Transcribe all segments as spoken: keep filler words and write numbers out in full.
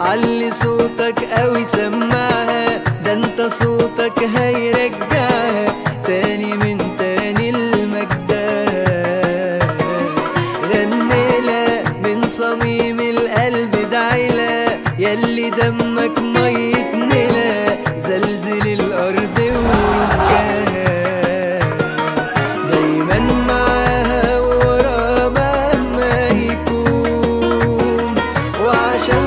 علي صوتك قوي سماها، ده انت صوتك هيرجعها تاني من تاني المجدها. غنيلها من صميم القلب، دعيلها ياللي دمك ميت نيلها، زلزل الارض ورجعها. دايما معاها ووراها مهما يكون، وعشان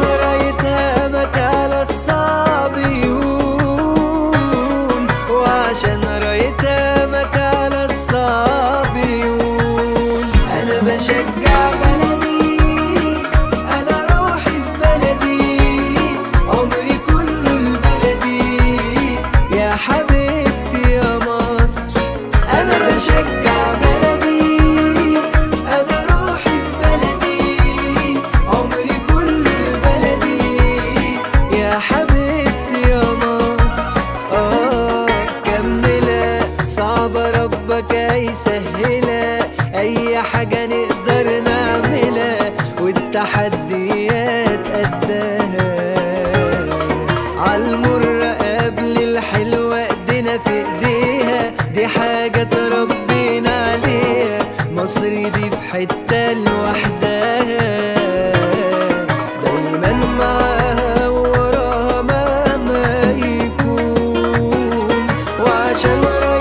يسهلها، اي حاجة نقدر نعملها والتحديات قدها. عالمرة قبل الحلوة ايدينا في ايديها، دي حاجة تربينا عليها، مصر دي في حتة لوحدها. وراها مهما يكون، وعشان